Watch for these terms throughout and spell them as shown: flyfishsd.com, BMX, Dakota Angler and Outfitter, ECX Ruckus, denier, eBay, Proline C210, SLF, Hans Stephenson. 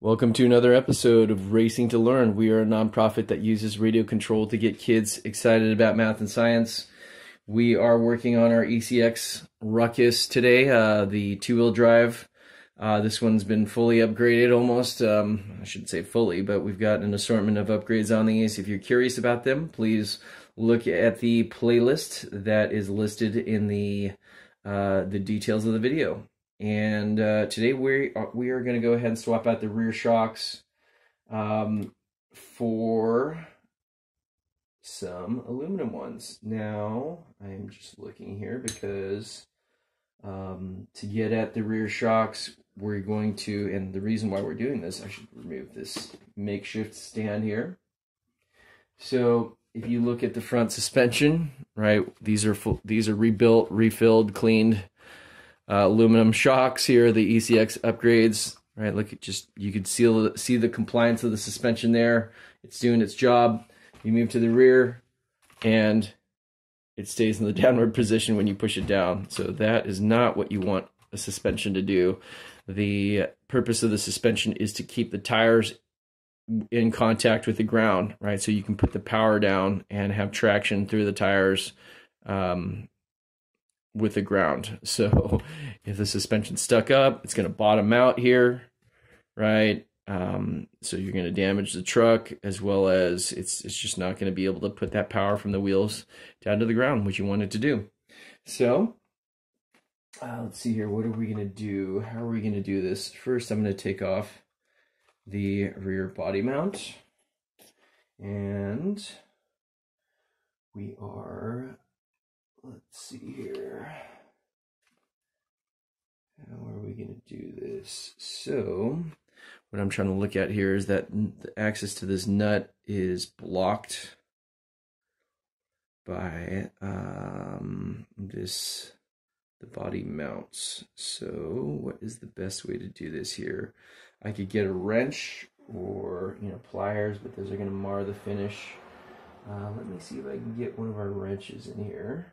Welcome to another episode of Racing to Learn. We are a nonprofit that uses radio control to get kids excited about math and science. We are working on our ECX Ruckus today, the two-wheel drive. This one's been fully upgraded almost. I shouldn't say fully, but we've got an assortment of upgrades on these. If you're curious about them, please look at the playlist that is listed in the details of the video. And today we are going to go ahead and swap out the rear shocks for some aluminum ones. Now I'm just looking here because to get at the rear shocks, we're going to, and the reason why we're doing this, I should remove this makeshift stand here. So if you look at the front suspension, right, these are rebuilt, refilled, cleaned aluminum shocks here, the ECX upgrades, right? Look at just, you can see the compliance of the suspension there. It's doing its job. You move to the rear and it stays in the downward position when you push it down. So that is not what you want a suspension to do. The purpose of the suspension is to keep the tires in contact with the ground, right? So you can put the power down and have traction through the tires, with the ground. So if the suspension's stuck up, it's going to bottom out here, right? So you're going to damage the truck, as well as it's just not going to be able to put that power from the wheels down to the ground, which you want it to do. So let's see here. What are we going to do? How are we going to do this? First, I'm going to take off the rear body mount, and we are, let's see here. How are we going to do this? So what I'm trying to look at here is that the access to this nut is blocked by the body mounts. So what is the best way to do this here? I could get a wrench or, you know, pliers, but those are going to mar the finish. Let me see if I can get one of our wrenches in here,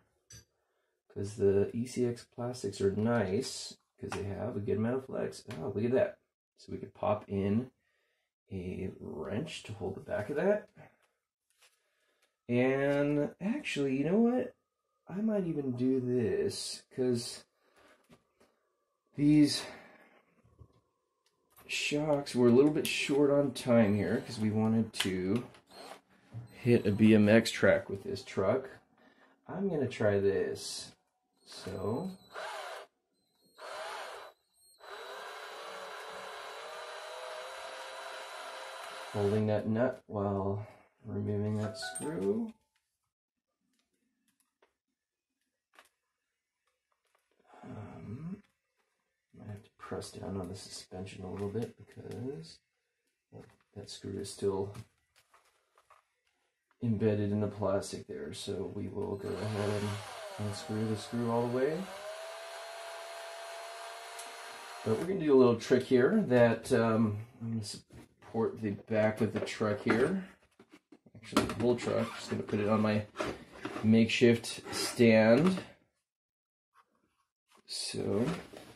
because the ECX plastics are nice because they have a good amount of flex. Oh, look at that. So we could pop in a wrench to hold the back of that. And actually, you know what? I might even do this, because these shocks were a little bit short on time here because we wanted to hit a BMX track with this truck. I'm going to try this. So holding that nut while removing that screw. I have to press down on the suspension a little bit because that screw is still embedded in the plastic there. So we will go ahead and unscrew the screw all the way. But we're going to do a little trick here that I'm going to the back of the truck here, actually the whole truck. Just going to put it on my makeshift stand. So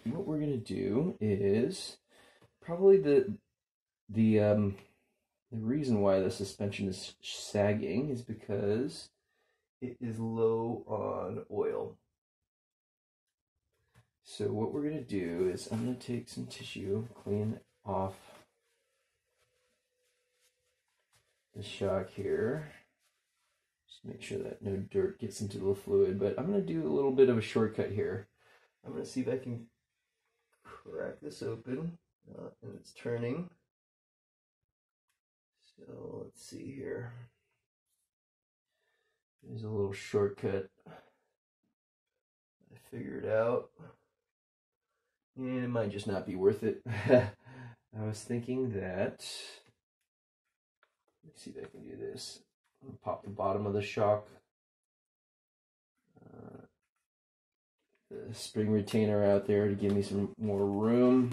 what we're going to do is probably the reason why the suspension is sagging is because it is low on oil. So what we're going to do is I'm going to take some tissue, clean off the shock here, just make sure that no dirt gets into the fluid. But I'm going to do a little bit of a shortcut here. I'm going to see if I can crack this open, and it's turning. So let's see here. There's a little shortcut. I figured it out, and it might just not be worth it. I was thinking that, let's see if I can do this. I'm gonna pop the bottom of the shock, the spring retainer out there to give me some more room.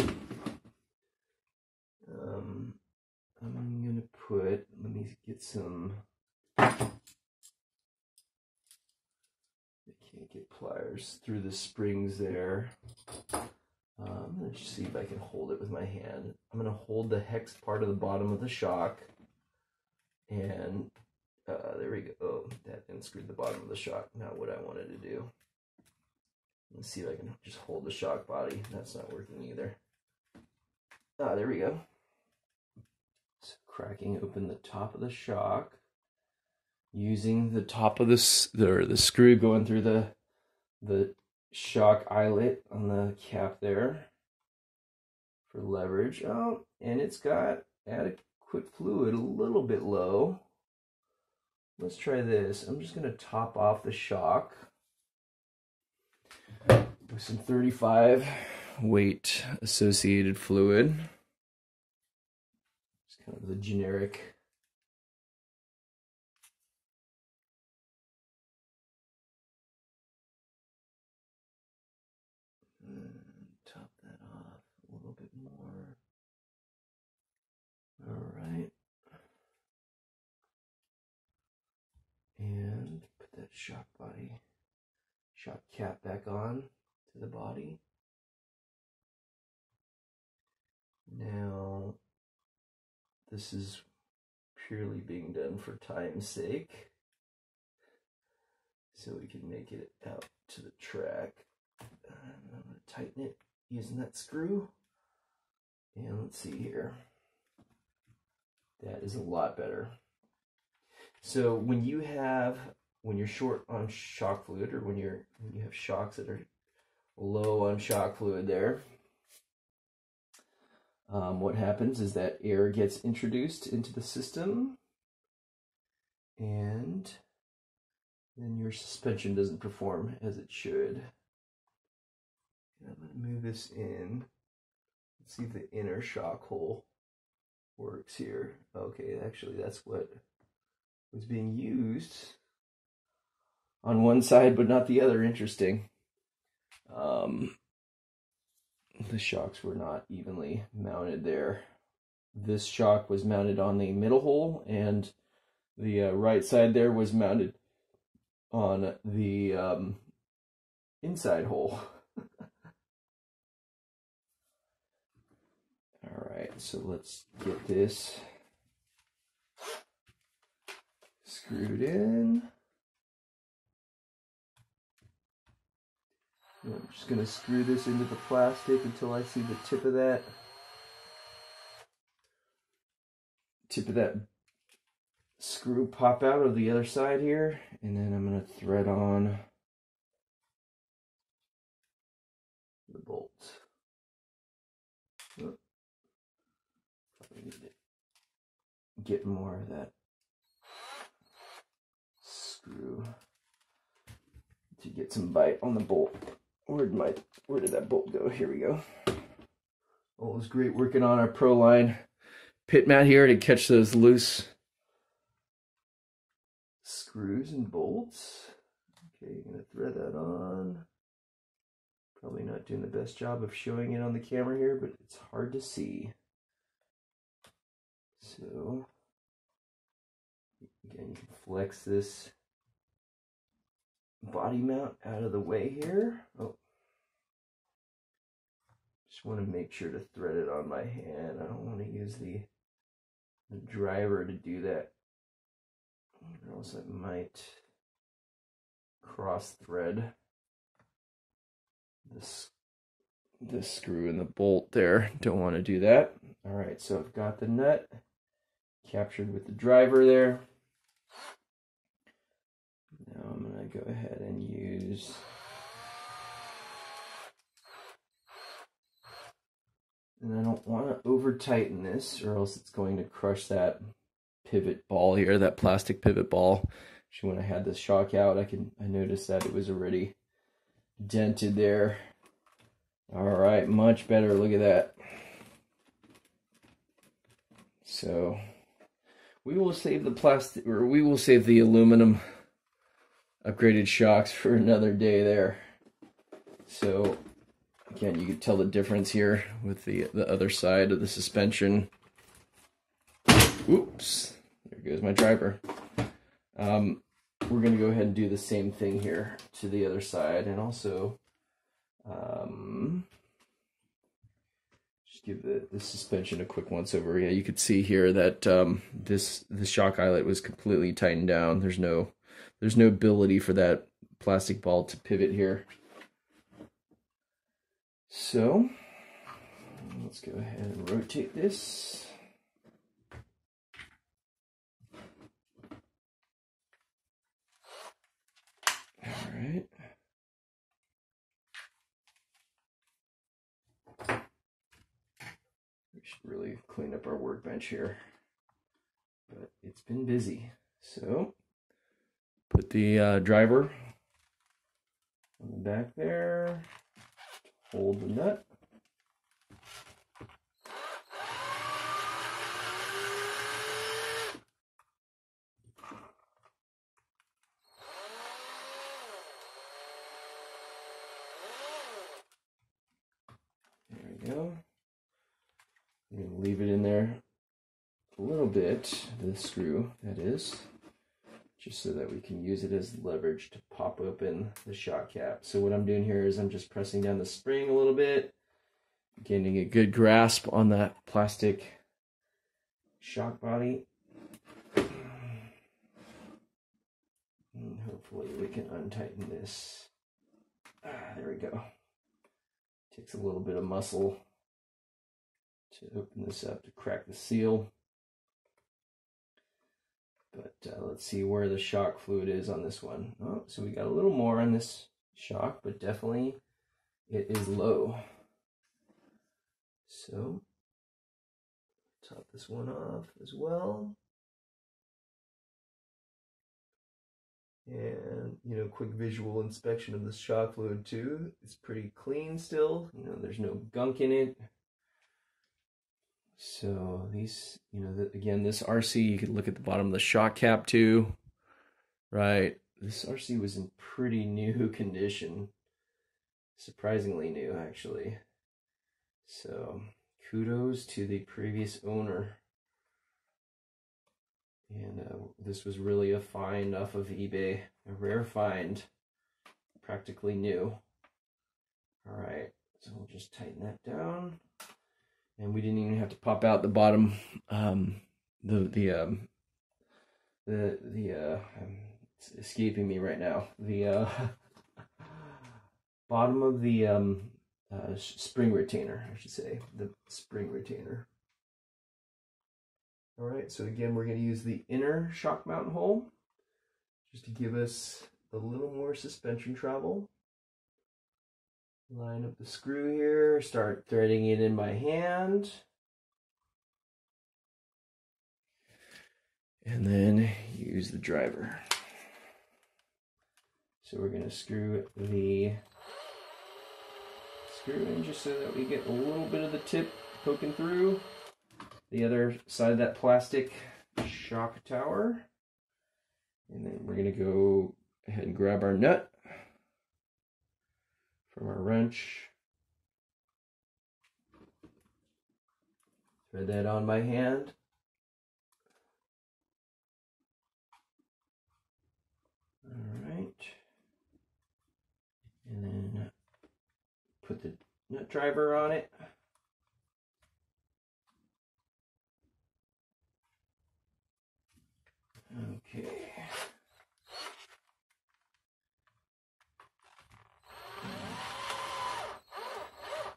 I'm gonna put, let me get some, I can't get pliers through the springs there. I'm going to see if I can hold it with my hand. I'm going to hold the hex part of the bottom of the shock. And there we go. Oh, that unscrewed the bottom of the shock. Not what I wanted to do. Let's see if I can just hold the shock body. That's not working either. Ah, there we go. So cracking open the top of the shock. Using the top of the screw going through the shock eyelet on the cap there for leverage. Oh, and it's got adequate fluid a little bit low. Let's try this. I'm just going to top off the shock with some 35 weight associated fluid. It's kind of the generic and put that shock cap back on to the body. Now, this is purely being done for time's sake, so we can make it out to the track. And I'm going to tighten it using that screw, and let's see here. That is a lot better. So when you're short on shock fluid, or when you have shocks that are low on shock fluid there, what happens is that air gets introduced into the system, and then your suspension doesn't perform as it should. And I'm going to move this in. Let's see if the inner shock hole works here. Okay, actually that's what was being used on one side but not the other. Interesting. The shocks were not evenly mounted there. This shock was mounted on the middle hole, and the right side there was mounted on the inside hole. Alright, so let's get this screwed in. And I'm just going to screw this into the plastic until I see the tip of that screw pop out of the other side here, and then I'm going to thread on the bolt. Get more of that screw to get some bite on the bolt. Where did that bolt go? Here we go. Well, it was great working on our Proline pit mat here to catch those loose screws and bolts. Okay, you're gonna thread that on. Probably not doing the best job of showing it on the camera here, but it's hard to see. So again, you can flex this body mount out of the way here. Oh, just want to make sure to thread it on my hand. I don't want to use the driver to do that, or else I might cross thread the screw and the bolt there. Don't want to do that. All right, so I've got the nut captured with the driver there. Now I'm going to go ahead and use and I don't want to over tighten this, or else it's going to crush that pivot ball here, that plastic pivot ball. Actually, when I had the shock out, I noticed that it was already dented there. All right, much better. Look at that. So we will save the plastic, or we will save the aluminum upgraded shocks for another day there. So again, you can tell the difference here with the other side of the suspension. Oops, there goes my driver. We're going to go ahead and do the same thing here to the other side, and also give the suspension a quick once over. Yeah, you could see here that this shock eyelet was completely tightened down. There's no ability for that plastic ball to pivot here. So let's go ahead and rotate this. All right. We should really clean up our workbench here, but it's been busy. So put the driver on the back there, hold the nut. Go. I'm going to leave it in there a little bit, the screw that is, just so that we can use it as leverage to pop open the shock cap. So what I'm doing here is I'm just pressing down the spring a little bit, gaining a good grasp on that plastic shock body. And hopefully we can untighten this. There we go. Takes a little bit of muscle to open this up, to crack the seal. But let's see where the shock fluid is on this one. Oh, so we got a little more on this shock, but definitely it is low. So top this one off as well. And, you know, quick visual inspection of the shock fluid too. It's pretty clean still, you know, there's no gunk in it. So these, you know, again, this RC, you could look at the bottom of the shock cap too, right? This RC was in pretty new condition, surprisingly new actually. So kudos to the previous owner. And this was really a find off of eBay, a rare find, practically new. All right, so we'll just tighten that down. And we didn't even have to pop out the bottom, it's escaping me right now. The bottom of the spring retainer, I should say, the spring retainer. All right, so again, we're going to use the inner shock mount hole just to give us a little more suspension travel. Line up the screw here, start threading it in by hand. And then use the driver. So we're going to screw the screw in just so that we get a little bit of the tip poking through the other side of that plastic shock tower. And then we're going to go ahead and grab our nut from our wrench. Thread that on by hand. All right. And then put the nut driver on it. Okay.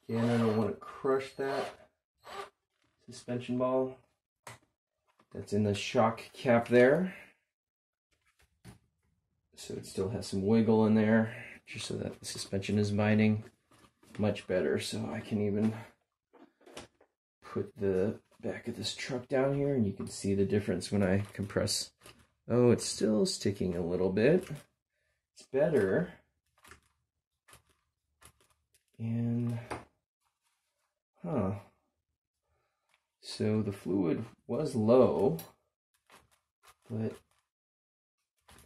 Again, I don't want to crush that suspension ball that's in the shock cap there. So it still has some wiggle in there, just so that the suspension is binding much better. So I can even put the back of this truck down here, and you can see the difference when I compress. Oh, it's still sticking a little bit. It's better. And, huh. So the fluid was low, but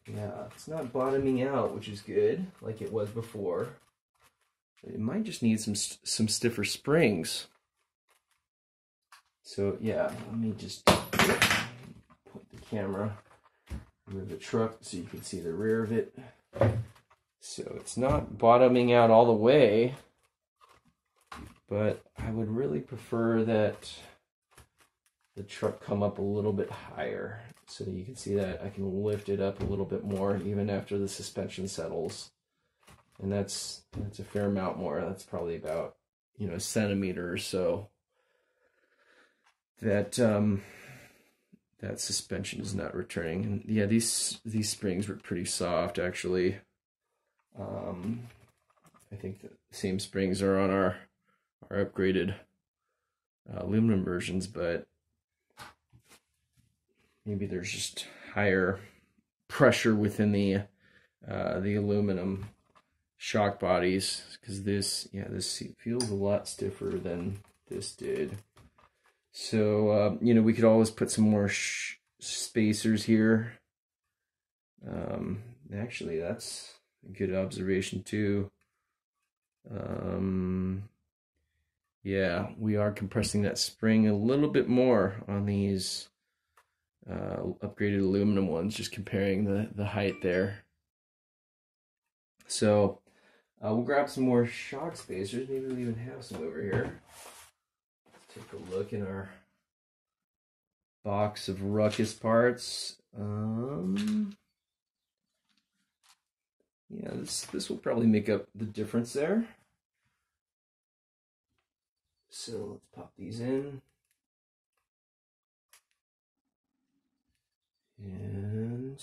yeah, it's not bottoming out, which is good, like it was before. It might just need some stiffer springs. So yeah, let me just put the camera under the truck so you can see the rear of it. So it's not bottoming out all the way, but I would really prefer that the truck come up a little bit higher so that you can see that I can lift it up a little bit more even after the suspension settles. And that's a fair amount more. That's probably about, you know, a centimeter or so that that suspension is not returning. And yeah, these springs were pretty soft actually. I think the same springs are on our upgraded aluminum versions, but maybe there's just higher pressure within the aluminum shock bodies, because this, yeah, this feels a lot stiffer than this did. So you know, we could always put some more spacers here. Actually, that's a good observation too. Yeah, we are compressing that spring a little bit more on these upgraded aluminum ones, just comparing the height there. So we'll grab some more shock spacers. Maybe we even have some over here. Let's take a look in our box of Ruckus parts. Yeah, this will probably make up the difference there. So let's pop these in. And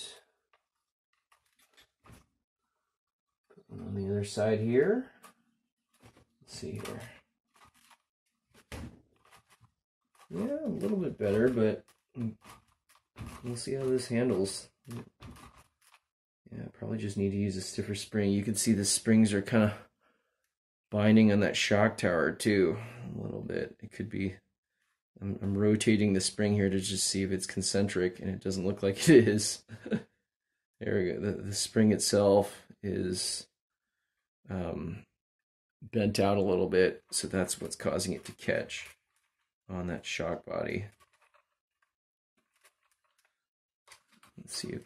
put one on the other side here. Let's see here. Yeah, a little bit better, but we'll see how this handles. Yeah, probably just need to use a stiffer spring. You can see the springs are kind of binding on that shock tower too, a little bit. It could be, I'm rotating the spring here to just see if it's concentric, and it doesn't look like it is. There we go. The spring itself is bent out a little bit, so that's what's causing it to catch on that shock body. Let's see if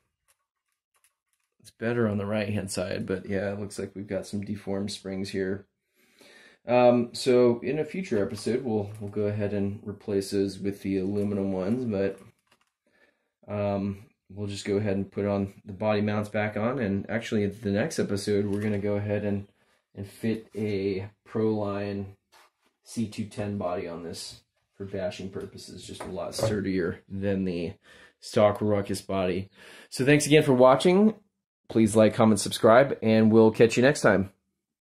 it's better on the right hand side, but yeah, it looks like we've got some deformed springs here. So in a future episode, we'll go ahead and replace those with the aluminum ones, but we'll just go ahead and put on the body mounts back on. And actually, the next episode, we're gonna go ahead and fit a Proline C210 body on this for bashing purposes. Just a lot sturdier than the stock Ruckus body. So thanks again for watching. Please like, comment, subscribe, and we'll catch you next time.